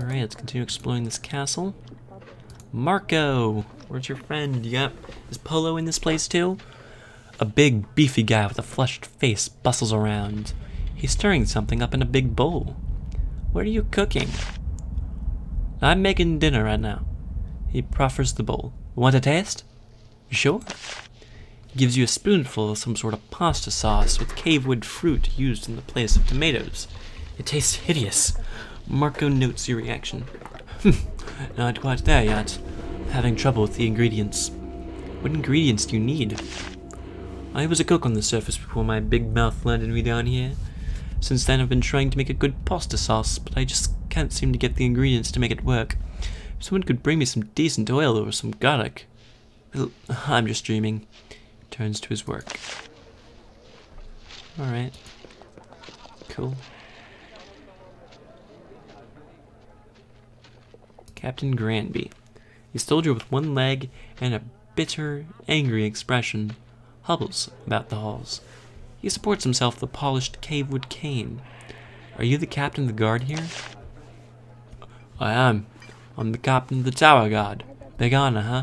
Alright, let's continue exploring this castle. Marco! Where's your friend? Yep. Is Polo in this place too? A big, beefy guy with a flushed face bustles around. He's stirring something up in a big bowl. What are you cooking? I'm making dinner right now. He proffers the bowl. Want a taste? You sure? He gives you a spoonful of some sort of pasta sauce with cavewood fruit used in the place of tomatoes. It tastes hideous. Marco notes your reaction. Not quite there yet. Having trouble with the ingredients. What ingredients do you need? I was a cook on the surface before my big mouth landed me down here. Since then I've been trying to make a good pasta sauce, but I just can't seem to get the ingredients to make it work. If someone could bring me some decent oil or some garlic. I'm just dreaming. He turns to his work. Alright. Cool. Captain Granby. He's a soldier with one leg and a bitter, angry expression. Hobbles about the halls. He supports himself with a polished cavewood cane. Are you the captain of the guard here? I am. I'm the captain of the tower guard. Big honor, huh?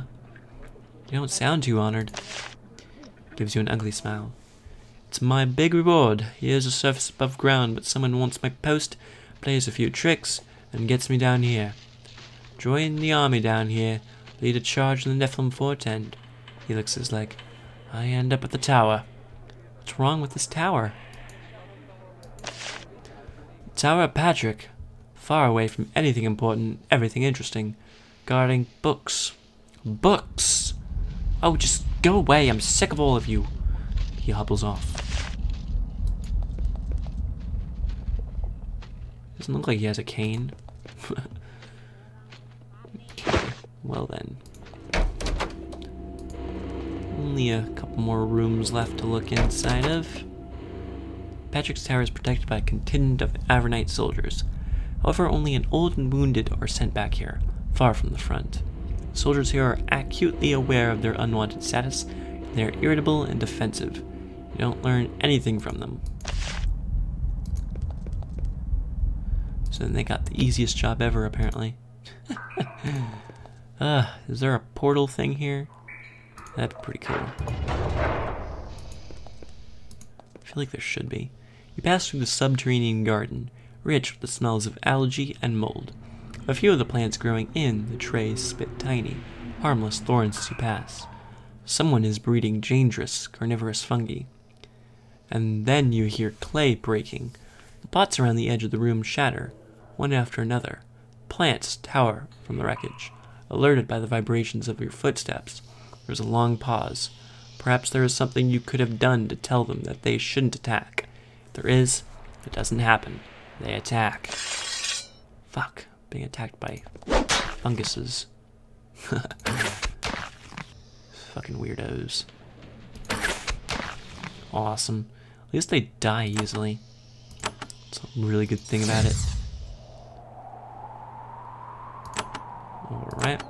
You don't sound too honored. Gives you an ugly smile. It's my big reward. Here's a surface above ground, but someone wants my post, plays a few tricks, and gets me down here. Join the army down here. Lead a charge in the Nephilim fort end. He looks his leg. I end up at the tower. What's wrong with this tower? The Tower of Patrick. Far away from anything important, everything interesting. Guarding books. Books! Oh, just go away. I'm sick of all of you. He hobbles off. Doesn't look like he has a cane. Well then, only a couple more rooms left to look inside of. Patrick's Tower is protected by a contingent of Avernite soldiers. However, only an old and wounded are sent back here, far from the front. Soldiers here are acutely aware of their unwanted status, and they are irritable and defensive. You don't learn anything from them. So then they got the easiest job ever, apparently. Is there a portal thing here? That'd be pretty cool. I feel like there should be. You pass through the subterranean garden, rich with the smells of algae and mold. A few of the plants growing in the trays spit tiny, harmless thorns as you pass. Someone is breeding dangerous, carnivorous fungi. And then you hear clay breaking. The pots around the edge of the room shatter, one after another. Plants tower from the wreckage. Alerted by the vibrations of your footsteps, there's a long pause. Perhaps there is something you could have done to tell them that they shouldn't attack. If there is, it doesn't happen. They attack. Fuck, being attacked by funguses. Fucking weirdos. Awesome. At least they die easily. That's a really good thing about it. Alright.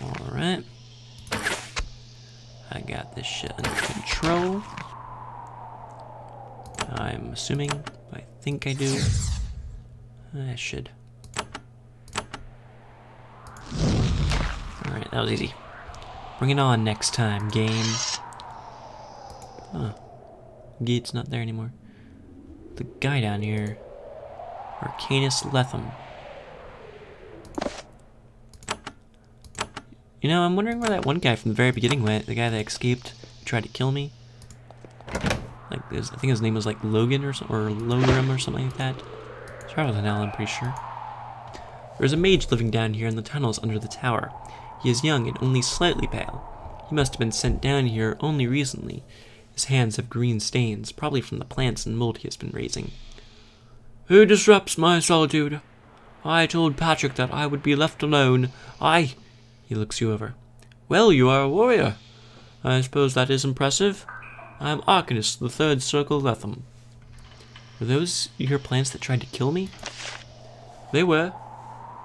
Alright. I got this shit under control. I'm assuming. I think I do. I should. Alright, that was easy. Bring it on next time, game. Huh. Gate's not there anymore. The guy down here. Arcanist Lethem. You know, I'm wondering where that one guy from the very beginning went. The guy that escaped, who tried to kill me. Like, I think his name was like Logan or Logram or something like that. It's rather than Al, I'm pretty sure. There's a mage living down here in the tunnels under the tower. He is young and only slightly pale. He must have been sent down here only recently. His hands have green stains, probably from the plants and mold he has been raising. Who disrupts my solitude? I told Patrick that I would be left alone. I... He looks you over. Well, you are a warrior. I suppose that is impressive. I am Arcanist, the Third Circle Lethem. Were those your plants that tried to kill me? They were.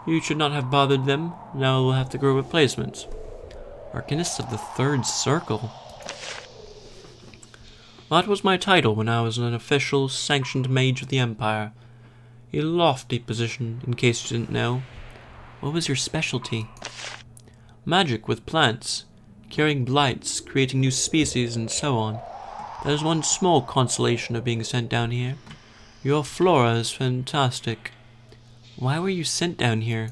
You should not have bothered them. Now we'll have to grow replacements. Arcanists of the Third Circle. That was my title when I was an official sanctioned mage of the Empire. A lofty position, in case you didn't know. What was your specialty? Magic with plants, curing blights, creating new species, and so on. That is one small consolation of being sent down here. Your flora is fantastic. Why were you sent down here?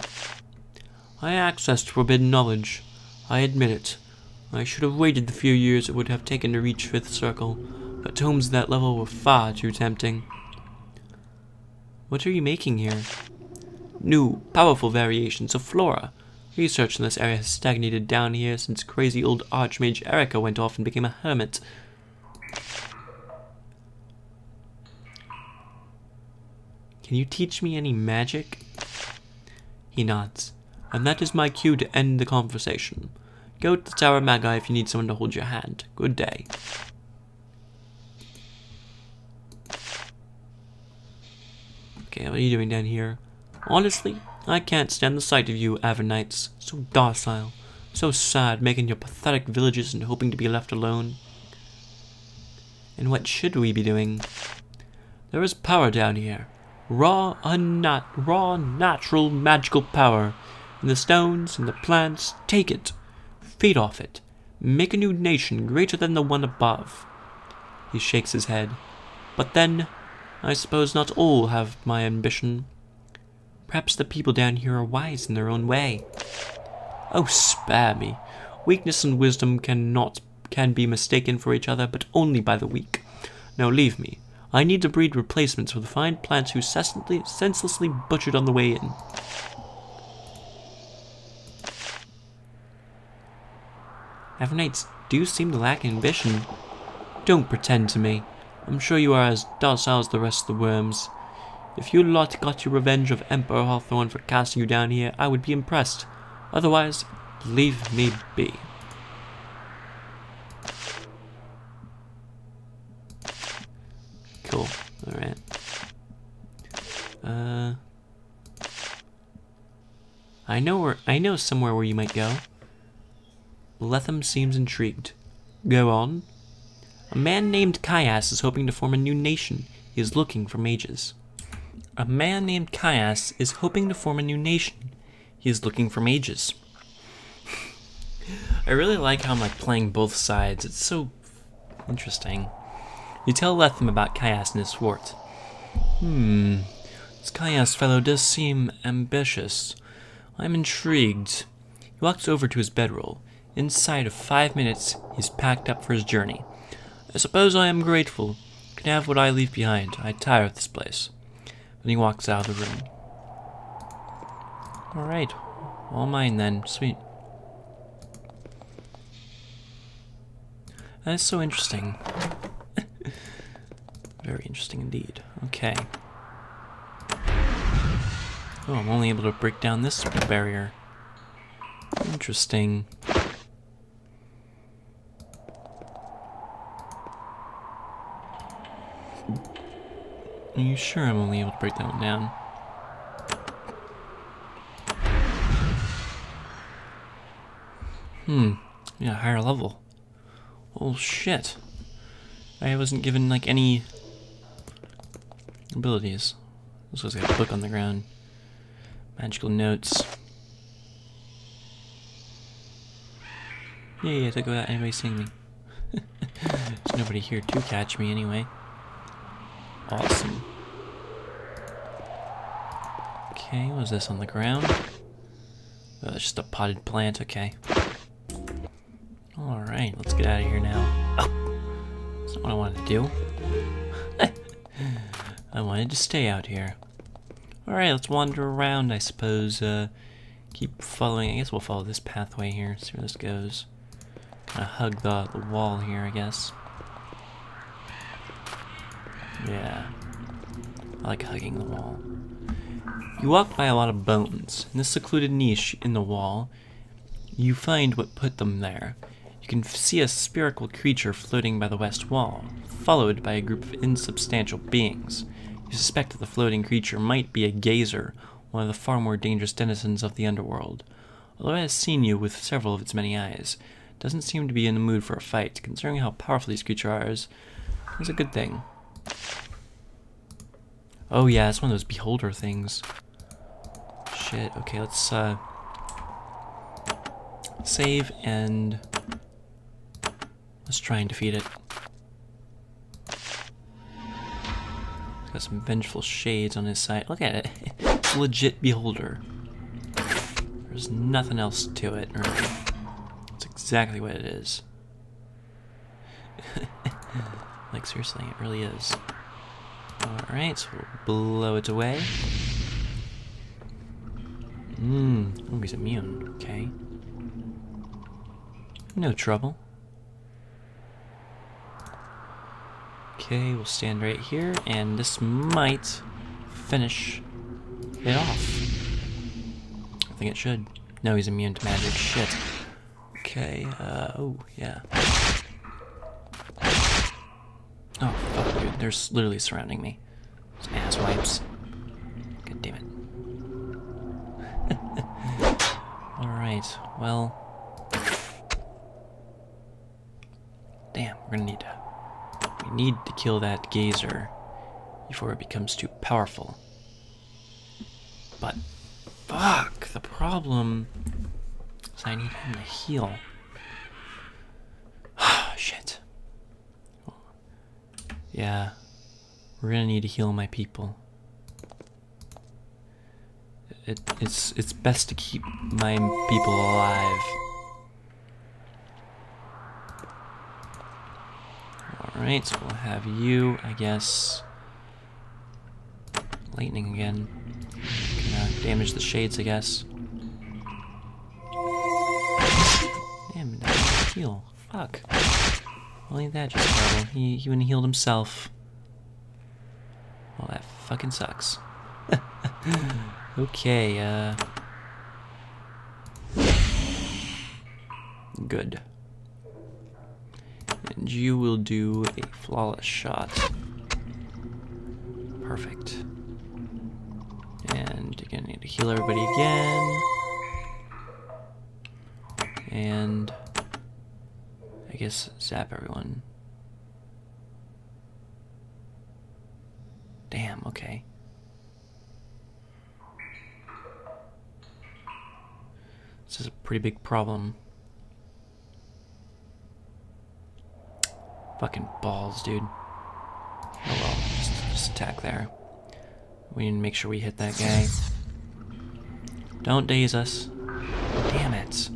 I accessed forbidden knowledge. I admit it. I should have waited the few years it would have taken to reach Fifth Circle, but tomes at that level were far too tempting. What are you making here? New, powerful variations of flora. Research in this area has stagnated down here since crazy old Archmage Erika went off and became a hermit. Can you teach me any magic? He nods. And that is my cue to end the conversation. Go to the Tower of Magi if you need someone to hold your hand. Good day. Okay, what are you doing down here? Honestly, I can't stand the sight of you Avernites. So docile, so sad, making your pathetic villages and hoping to be left alone. And what should we be doing? There is power down here. Raw, natural, magical power. In the stones, in the plants, take it. Feed off it. Make a new nation greater than the one above. He shakes his head. But then, I suppose not all have my ambition. Perhaps the people down here are wise in their own way. Oh, spare me. Weakness and wisdom can be mistaken for each other, but only by the weak. Now leave me. I need to breed replacements for the fine plants who senselessly butchered on the way in. Avernites do seem to lack ambition. Don't pretend to me. I'm sure you are as docile as the rest of the worms. If you lot got your revenge of Emperor Hawthorne for casting you down here, I would be impressed. Otherwise, leave me be. Cool. Alright. I know somewhere where you might go. Lethem seems intrigued. Go on. A man named Kyass is hoping to form a new nation. He is looking for mages. A man named Kyass is hoping to form a new nation. He is looking for mages. I really like how I'm like playing both sides. It's so interesting. You tell Lethem about Kyass and his fort. This Kyass fellow does seem ambitious. I'm intrigued. He walks over to his bedroll. Inside of 5 minutes, he's packed up for his journey. I suppose I am grateful. Can have what I leave behind. I tire of this place. Then he walks out of the room. Alright. All mine then. Sweet. That's so interesting. Very interesting indeed. Okay. Oh, I'm only able to break down this barrier. Interesting. Are you sure I'm only able to break that one down? Yeah, higher level. Oh shit. I wasn't given like any abilities. This was like a book on the ground. Magical notes. Yeah, I took without anybody seeing me. There's nobody here to catch me anyway. Awesome. Okay, what is this on the ground? Oh, it's just a potted plant, okay. Alright, let's get out of here now. Oh, that's not what I wanted to do. I wanted to stay out here. Alright, let's wander around, I suppose. Keep following, I guess we'll follow this pathway here, see where this goes. Kinda hug the wall here, I guess. Yeah, I like hugging the wall. You walk by a lot of bones. In this secluded niche in the wall, you find what put them there. You can see a spherical creature floating by the west wall, followed by a group of insubstantial beings. You suspect that the floating creature might be a gazer, one of the far more dangerous denizens of the underworld. Although it has seen you with several of its many eyes, it doesn't seem to be in the mood for a fight, considering how powerful these creatures are. It's a good thing. Oh yeah, it's one of those beholder things. Shit, okay, let's save and let's try and defeat it. It's got some vengeful shades on his side. Look at it. It's legit beholder. There's nothing else to it. It's exactly what it is. Like seriously, it really is. Alright, so we'll blow it away. Oh, he's immune, okay. No trouble. Okay, we'll stand right here, and this might finish it off. I think it should. No, he's immune to magic, shit. Okay, oh, yeah. Oh, fuck, dude, they're literally surrounding me. Those ass wipes. God damn it. Alright, well... Damn, we're gonna need to... We need to kill that gazer before it becomes too powerful. But, fuck, the problem is I need him to heal. Ah, shit. Yeah, we're gonna need to heal my people. It's best to keep my people alive. Alright, so we'll have you, I guess. Lightning again. Damage the shades, I guess. Damn, that's heal. Fuck. Well, ain't that just terrible? He wouldn't have healed himself. Well, that fucking sucks. Okay, Good. And you will do a flawless shot. Perfect. And you're gonna need to heal everybody again. And... I guess zap everyone. Damn, okay. This is a pretty big problem. Fucking balls, dude. Oh well, just attack there. We need to make sure we hit that guy. Don't daze us. Damn it.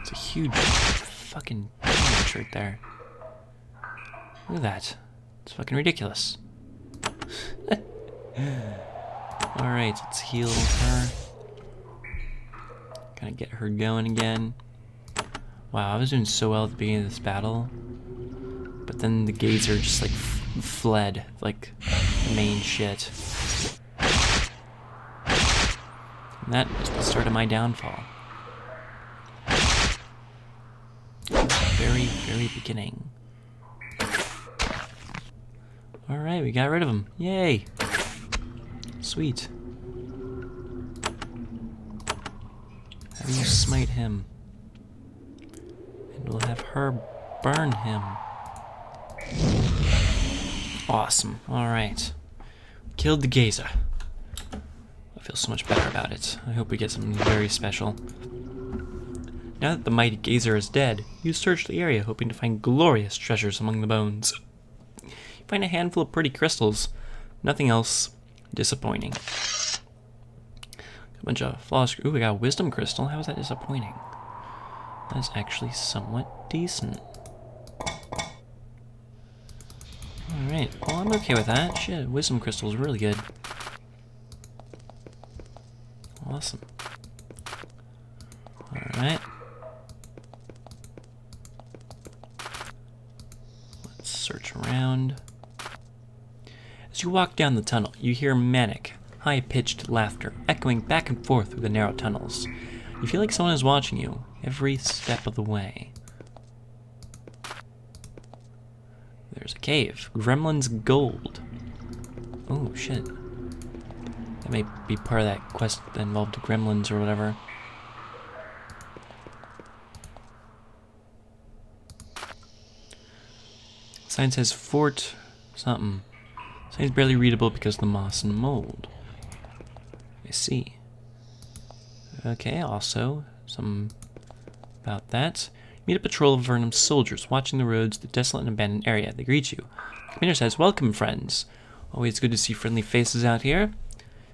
It's a huge fucking... right there. Look at that. It's fucking ridiculous. Alright, let's heal her. Kind of get her going again. Wow, I was doing so well at the beginning of this battle. But then the gazer just like fled. Like the main shit. And that is the start of my downfall. Very beginning. Alright, we got rid of him. Yay! Sweet. Have you smite him. And we'll have her burn him. Awesome. Alright. Killed the gazer. I feel so much better about it. I hope we get something very special. Now that the mighty gazer is dead, you search the area hoping to find glorious treasures among the bones. You find a handful of pretty crystals, nothing else disappointing. A bunch of flawless... Ooh, we got a wisdom crystal, how is that disappointing? That is actually somewhat decent. Alright, well I'm okay with that. Shit, wisdom crystal is really good. Awesome. Alright. Search around. As you walk down the tunnel, you hear manic, high-pitched laughter echoing back and forth through the narrow tunnels. You feel like someone is watching you every step of the way. There's a cave. Gremlin's Gold. Oh, shit. That may be part of that quest that involved gremlins or whatever. Sign says Fort something. Sign's barely readable because of the moss and mold. I see. Okay, also, something about that. Meet a patrol of Vernum's soldiers watching the roads to the desolate and abandoned area. They greet you. The commander says, welcome, friends. Always good to see friendly faces out here.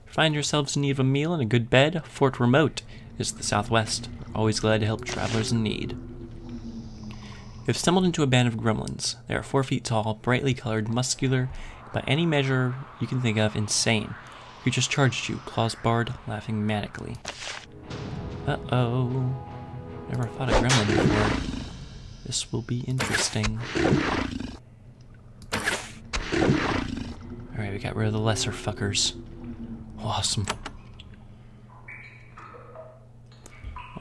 Find yourselves in need of a meal and a good bed. Fort Remote is to the southwest. Always glad to help travelers in need. You have stumbled into a band of gremlins. They are 4 feet tall, brightly colored, muscular, by any measure you can think of, insane. Creatures charged you, claws barred, laughing manically. Uh-oh. Never fought a gremlin before. This will be interesting. Alright, we got rid of the lesser fuckers. Awesome.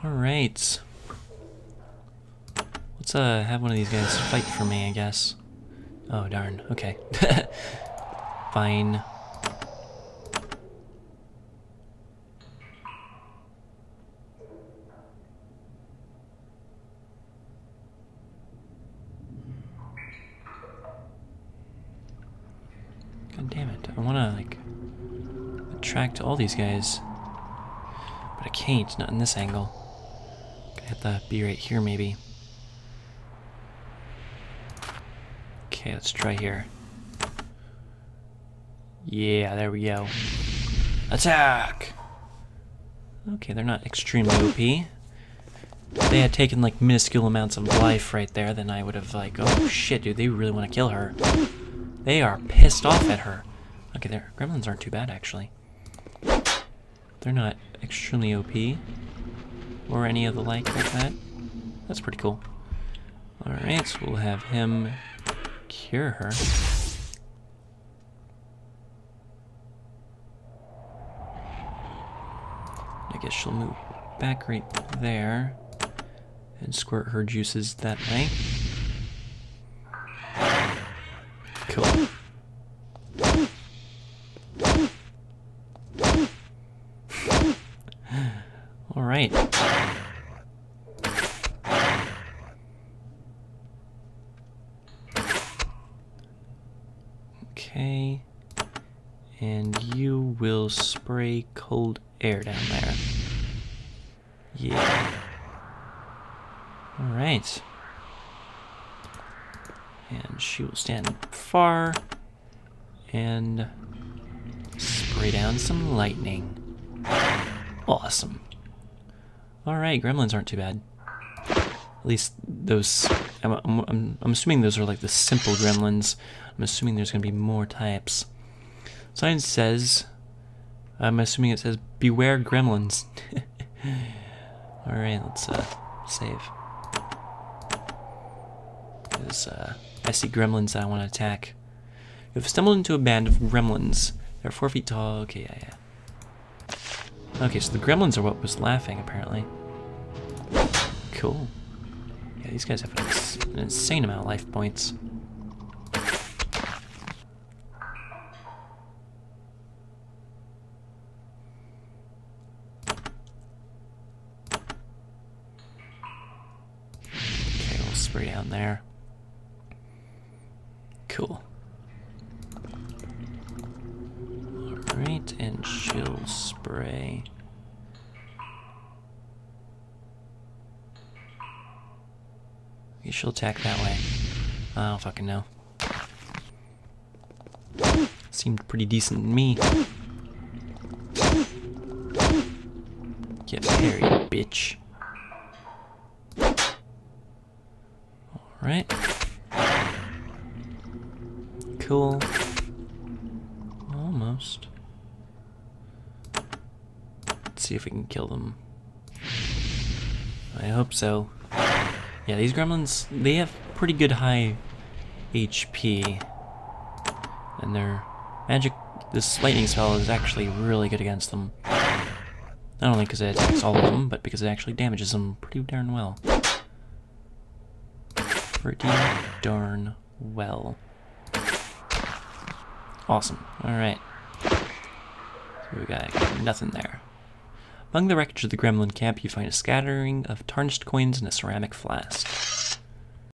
Alright. Let's have one of these guys fight for me, I guess. Oh, darn. Okay. Fine. God damn it. I want to, like, attract all these guys. But I can't. Not in this angle. Gonna have to be right here, maybe. Okay, let's try here. Yeah, there we go. Attack! Okay, they're not extremely OP. If they had taken, like, minuscule amounts of life right there, then I would have, like, oh shit, dude, they really want to kill her. They are pissed off at her. Okay, their gremlins aren't too bad, actually. They're not extremely OP. Or any of the like that. That's pretty cool. Alright, so we'll have him... cure her. I guess she'll move back right there and squirt her juices that way. Cool. All right. Okay, and you will spray cold air down there. Yeah. Alright. And she will stand far and spray down some lightning. Awesome. Alright, gremlins aren't too bad. At least those, I'm assuming those are like the simple gremlins. I'm assuming there's going to be more types. Sign says, I'm assuming it says, beware gremlins. Alright, let's save. Because I see gremlins that I want to attack. You've stumbled into a band of gremlins. They're 4 feet tall. Okay, yeah. Okay, so the gremlins are what was laughing, apparently. Cool. Yeah, these guys have an insane amount of life points. Okay, we'll spray down there. Cool. Alright, and she'll spray... she'll attack that way. I don't fucking know. Seemed pretty decent to me. Get parried, bitch. Alright. Cool. Almost. Let's see if we can kill them. I hope so. Yeah, these gremlins, they have pretty good high HP, and their magic, this lightning spell is actually really good against them. Not only because it attacks all of them, but because it actually damages them pretty darn well. Pretty darn well. Awesome, alright. So we got nothing there. Among the wreckage of the gremlin camp, you find a scattering of tarnished coins and a ceramic flask.